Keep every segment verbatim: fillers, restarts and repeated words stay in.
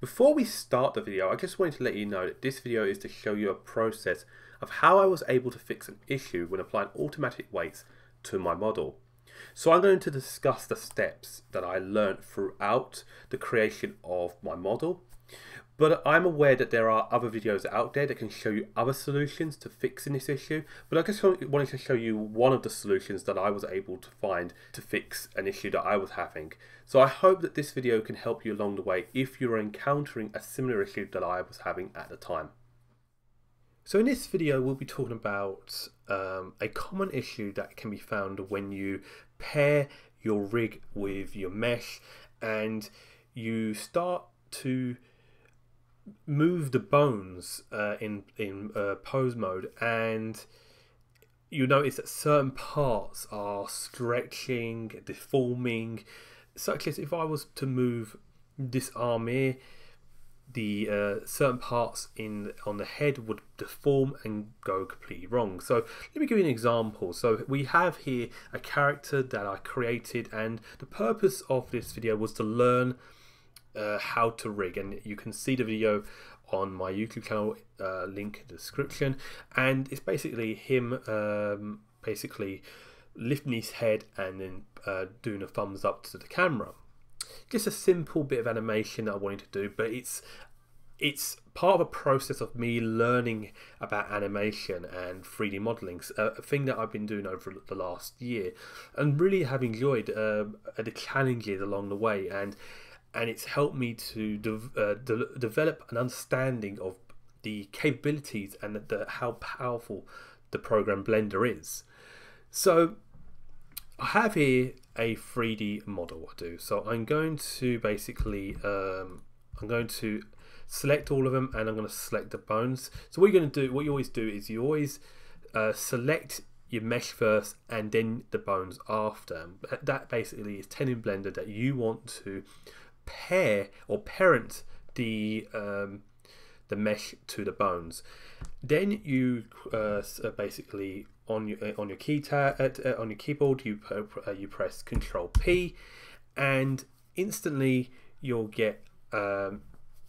Before we start the video, I just wanted to let you know that this video is to show you a process of how I was able to fix an issue when applying automatic weights to my model. So I'm going to discuss the steps that I learned throughout the creation of my model, but I'm aware that there are other videos out there that can show you other solutions to fixing this issue, but I just wanted to show you one of the solutions that I was able to find to fix an issue that I was having. So I hope that this video can help you along the way if you're encountering a similar issue that I was having at the time. So in this video we'll be talking about um, a common issue that can be found when you pair your rig with your mesh and you start to move the bones uh, in, in uh, pose mode, and you notice that certain parts are stretching, deforming, such as if I was to move this arm here, the uh, certain parts in on the head would deform and go completely wrong. So let me give you an example. So we have here a character that I created, and the purpose of this video was to learn Uh, how to rig, and you can see the video on my YouTube channel, uh, link in the description, and it's basically him um, basically lifting his head and then uh, doing a thumbs up to the camera. Just a simple bit of animation that I wanted to do, but it's it's part of a process of me learning about animation and three D modeling, a thing that I've been doing over the last year and really have enjoyed uh, the challenges along the way, and and it's helped me to de uh, de develop an understanding of the capabilities and the, the, how powerful the program Blender is. So I have here a three D model I do. So I'm going to basically, um, I'm going to select all of them, and I'm going to select the bones. So what you're going to do, what you always do is you always uh, select your mesh first and then the bones after. That basically is telling Blender that you want to pair or parent the um, the mesh to the bones. Then you uh, basically on your on your key tab uh, on your keyboard you uh, you press Control P, and instantly you'll get um,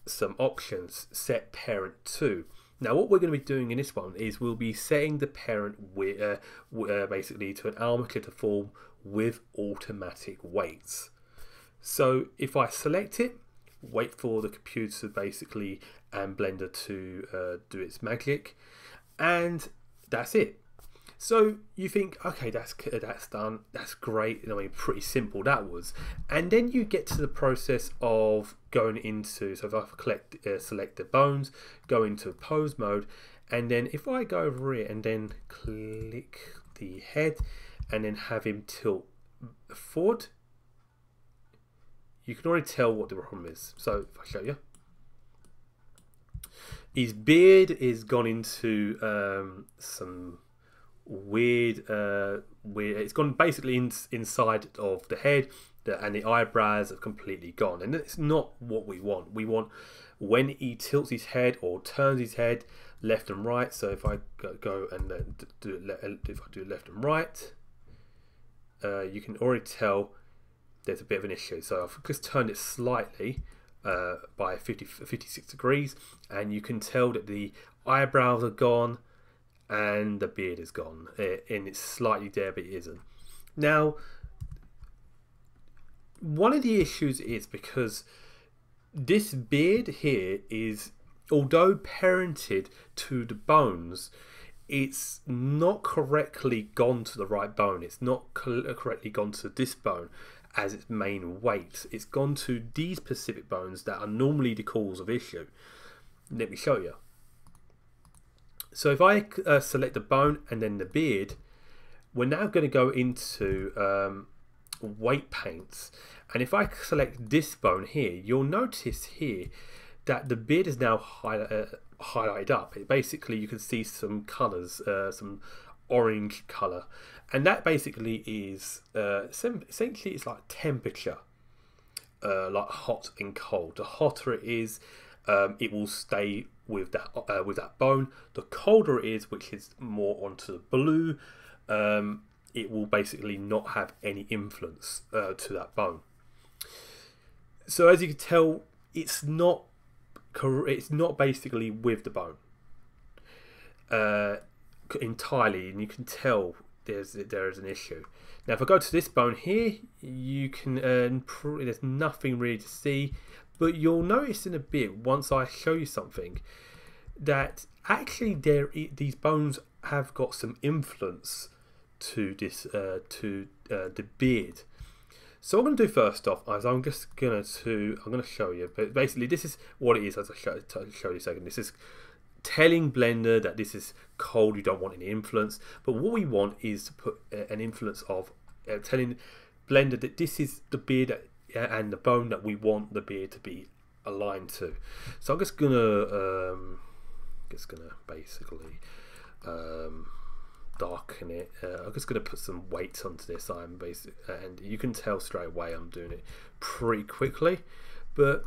some options. Set parent to. Now what we're going to be doing in this one is we'll be setting the parent with uh, uh, basically to an armature to form with automatic weights. So if I select it, wait for the computer basically and Blender to uh, do its magic, and that's it. So you think, okay, that's that's done, that's great. I mean, pretty simple that was. And then you get to the process of going into, so if I collect, uh, select the bones, go into pose mode, and then if I go over here and then click the head and then have him tilt forward, you can already tell what the problem is. So if I show you, his beard is gone into um, some weird, uh, weird. It's gone basically in, inside of the head, the, and the eyebrows have completely gone. And it's not what we want. We want when he tilts his head or turns his head left and right. So if I go, go and do if I do left and right, uh, you can already tell there's a bit of an issue. So I've just turned it slightly uh, by fifty, fifty-six degrees, and you can tell that the eyebrows are gone and the beard is gone, it, and it's slightly there but it isn't. Now one of the issues is because this beard here is, although parented to the bones, it's not correctly gone to the right bone. It's not correctly gone to this bone as its main weight. It's gone to these specific bones that are normally the cause of issue. Let me show you. So if I uh, select the bone and then the beard, we're now going to go into um, weight paints. And if I select this bone here, you'll notice here that the beard is now highlight, uh, highlighted up. It basically, you can see some colours, uh, some orange colour, and that basically is uh, essentially it's like temperature, uh, like hot and cold. The hotter it is, um, it will stay with that uh, with that bone. The colder it is, which is more onto the blue, um, it will basically not have any influence uh, to that bone. So as you can tell, it's not it's not basically with the bone uh, entirely, and you can tell there's there is an issue. Now if I go to this bone here, you can uh, there's nothing really to see, but you'll notice in a bit once I show you something that actually there these bones have got some influence to this uh, to uh, the beard. So what I'm gonna do first off is I'm just gonna to I'm gonna show you, but basically this is what it is. As I show, show you a second, this is telling Blender that this is cold. You don't want any influence, but what we want is to put an influence of uh, telling Blender that this is the beard and the bone that we want the beard to be aligned to. So I'm just gonna um, just gonna basically um, darken it. Uh, I'm just gonna put some weight onto this. I'm basic, and you can tell straight away I'm doing it pretty quickly, but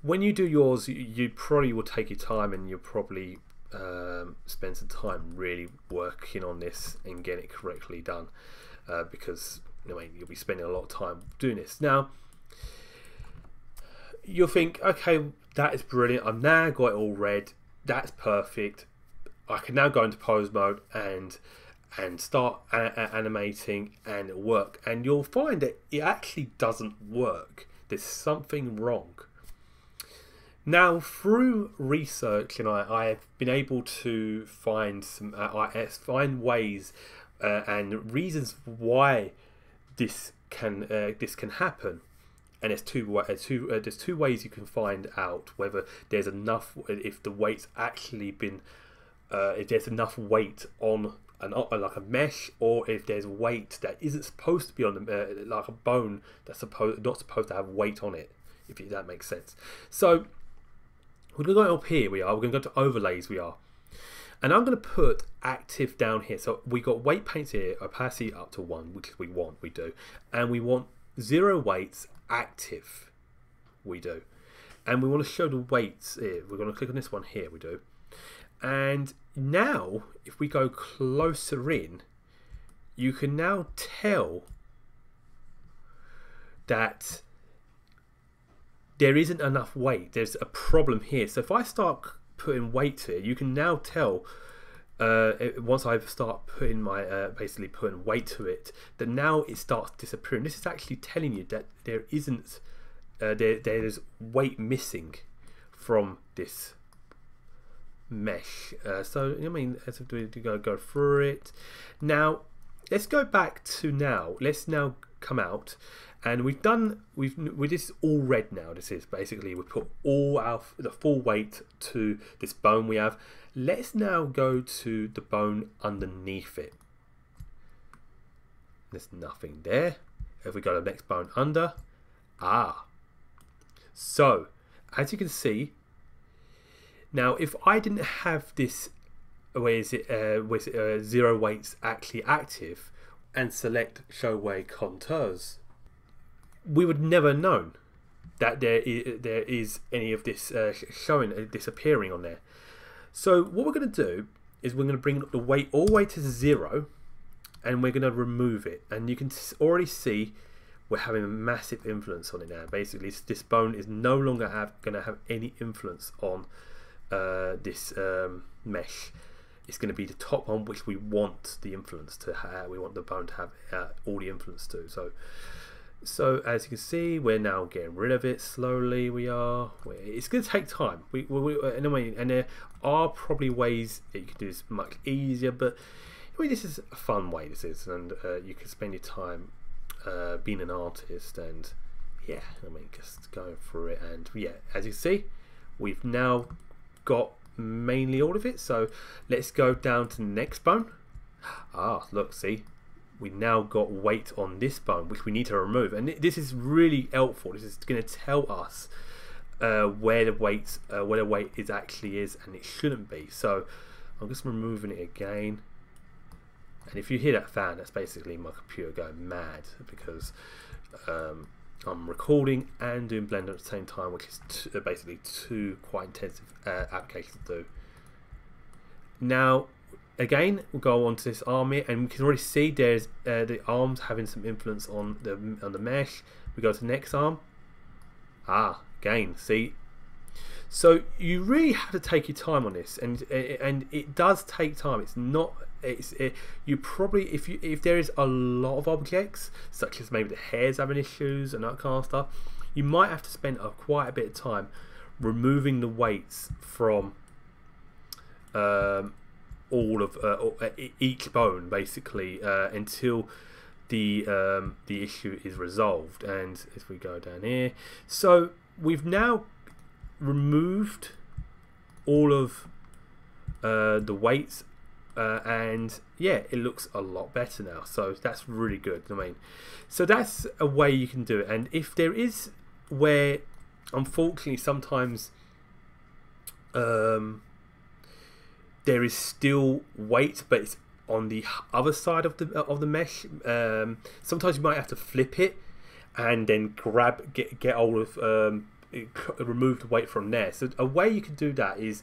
when you do yours, you probably will take your time, and you'll probably um, spend some time really working on this and getting it correctly done, uh, because I mean, you'll be spending a lot of time doing this. Now, you'll think, okay, that is brilliant. I've now got it all red. That's perfect. I can now go into pose mode and and start a a animating, and it'll work. And you'll find that it actually doesn't work. There's something wrong. Now, through research, and I, I've been able to find some uh, I, find ways uh, and reasons why this can uh, this can happen. And there's two uh, two uh, there's two ways you can find out whether there's enough, if the weight's actually been uh, if there's enough weight on an on like a mesh, or if there's weight that isn't supposed to be on the, uh, like a bone that's supposed not supposed to have weight on it. If that makes sense. So we're going to go up here, we are, we're going to go to overlays, we are. And I'm going to put active down here. So we got weight paints here, opacity up to one, which we want, we do. And we want zero weights active, we do. And we want to show the weights here. We're going to click on this one here, we do. And now, if we go closer in, you can now tell that there isn't enough weight. There's a problem here. So if I start putting weight here, you can now tell uh, once I start putting my uh, basically putting weight to it, that now it starts disappearing. This is actually telling you that there isn't uh, there there is weight missing from this mesh. Uh, so I mean, as we go go through it now. Let's go back to now. Let's now come out, and we've done. We've we this is all red now. This is basically we put all our the full weight to this bone we have. Let's now go to the bone underneath it. There's nothing there. If we go to the next bone under, ah. So as you can see, now if I didn't have this. Where is it? Uh, where is it uh, zero weights actually active, and select show way contours, we would never known that there is, there is any of this uh, showing uh, disappearing on there. So what we're going to do is we're going to bring the weight all the way to zero, and we're going to remove it. And you can already see we're having a massive influence on it now. Basically, this bone is no longer have, going to have any influence on uh, this um, mesh. It's going to be the top one which we want the influence to have. We want the bone to have uh, all the influence to. So, so as you can see, we're now getting rid of it slowly. We are. It's going to take time. We, we, we anyway, and there are probably ways that you can do this much easier. But I mean, this is a fun way. This is, and uh, you can spend your time uh, being an artist, and yeah, I mean, just going through it, and yeah, as you see, we've now got mainly all of it. So let's go down to the next bone. Ah, look, see, we now got weight on this bone which we need to remove, and this is really helpful. This is going to tell us uh, where the weight uh, where the weight is actually is, and it shouldn't be. So I'm just removing it again, and if you hear that fan, that's basically my computer going mad because um, I'm recording and doing Blender at the same time, which is t basically two quite intensive uh, applications to do. Now, again, we'll go on to this arm here, and we can already see there's uh, the arms having some influence on the on the mesh. We go to the next arm. Ah, again, see. So you really have to take your time on this, and and it does take time. It's not it's it, you probably if you if there is a lot of objects, such as maybe the hairs having issues and that kind of stuff, you might have to spend a, quite a bit of time removing the weights from um, all of uh, each bone, basically, uh, until the um, the issue is resolved. And if we go down here, so we've now removed all of uh, the weights, uh, and yeah, it looks a lot better now. So that's really good. I mean, so that's a way you can do it. And if there is where, unfortunately, sometimes um, there is still weight, but it's on the other side of the of the mesh. Um, sometimes you might have to flip it and then grab get get hold of. Um, It removed weight from there. So a way you can do that is,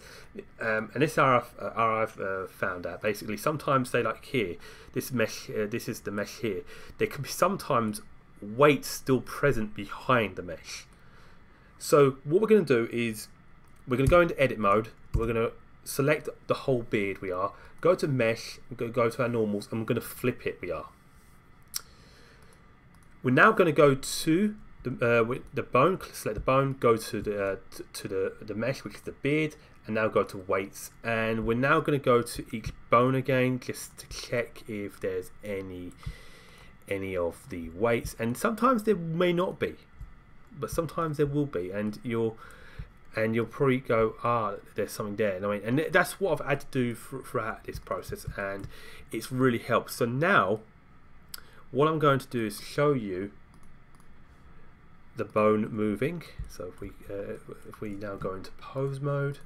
um, and this is how I've, uh, how I've uh, found out. Basically, sometimes they like here, this mesh, uh, this is the mesh here. There can be sometimes weight still present behind the mesh. So what we're going to do is we're going to go into edit mode. We're going to select the whole beard. We are go to mesh, go go to our normals, and we're going to flip it. We are. We're now going to go to The, uh, with the bone, select the bone, go to the uh, to the the mesh, which is the beard, and now go to weights. And we're now going to go to each bone again, just to check if there's any any of the weights. And sometimes there may not be, but sometimes there will be. And you'll and you'll probably go, ah, there's something there. And I mean, and that's what I've had to do throughout this process, and it's really helped. So now, what I'm going to do is show you the bone moving. So if we uh, if we now go into pose mode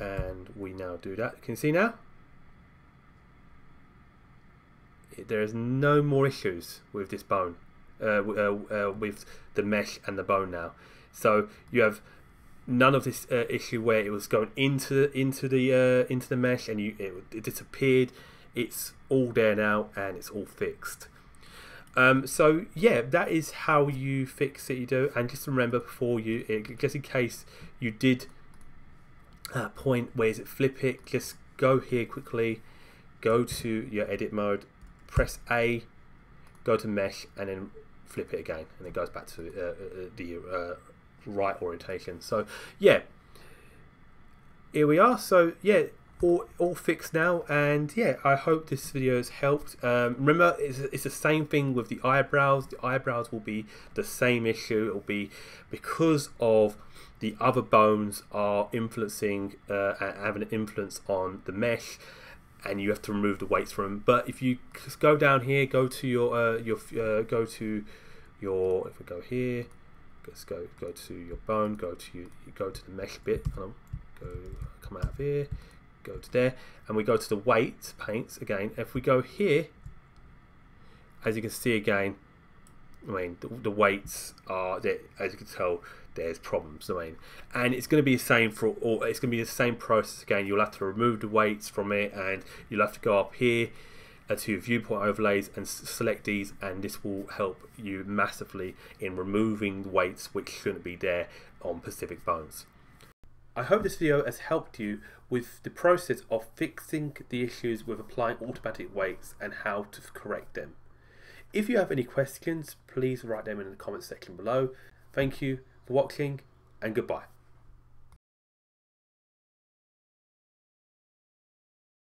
and we now do that, you can see now there is no more issues with this bone, uh, uh, uh, with the mesh and the bone now. So you have none of this uh, issue where it was going into into the uh, into the mesh and you it, it disappeared. It's all there now and it's all fixed. Um, so yeah, that is how you fix it. You do, and just remember before you, it, just in case you did uh, point where is it flip it, just go here quickly, go to your edit mode, press A, go to mesh, and then flip it again, and it goes back to uh, the uh, right orientation. So yeah, here we are. So yeah. All, all fixed now, and yeah, I hope this video has helped. Um, remember, it's, it's the same thing with the eyebrows. The eyebrows will be the same issue. It will be because of the other bones are influencing, uh, having an influence on the mesh, and you have to remove the weights from them. But if you just go down here, go to your, uh, your, uh, go to your. If we go here, let's go, go to your bone. Go to you, go to the mesh bit. Go, come out of here. Go to there, and we go to the weight paints again. If we go here, as you can see again, I mean the, the weights are there. As you can tell, there's problems. I mean, and it's going to be the same for all. It's going to be the same process again. You'll have to remove the weights from it, and you'll have to go up here to your viewport overlays and select these, and this will help you massively in removing weights which shouldn't be there on specific bones. I hope this video has helped you with the process of fixing the issues with applying automatic weights and how to correct them. If you have any questions, please write them in the comments section below. Thank you for watching, and goodbye.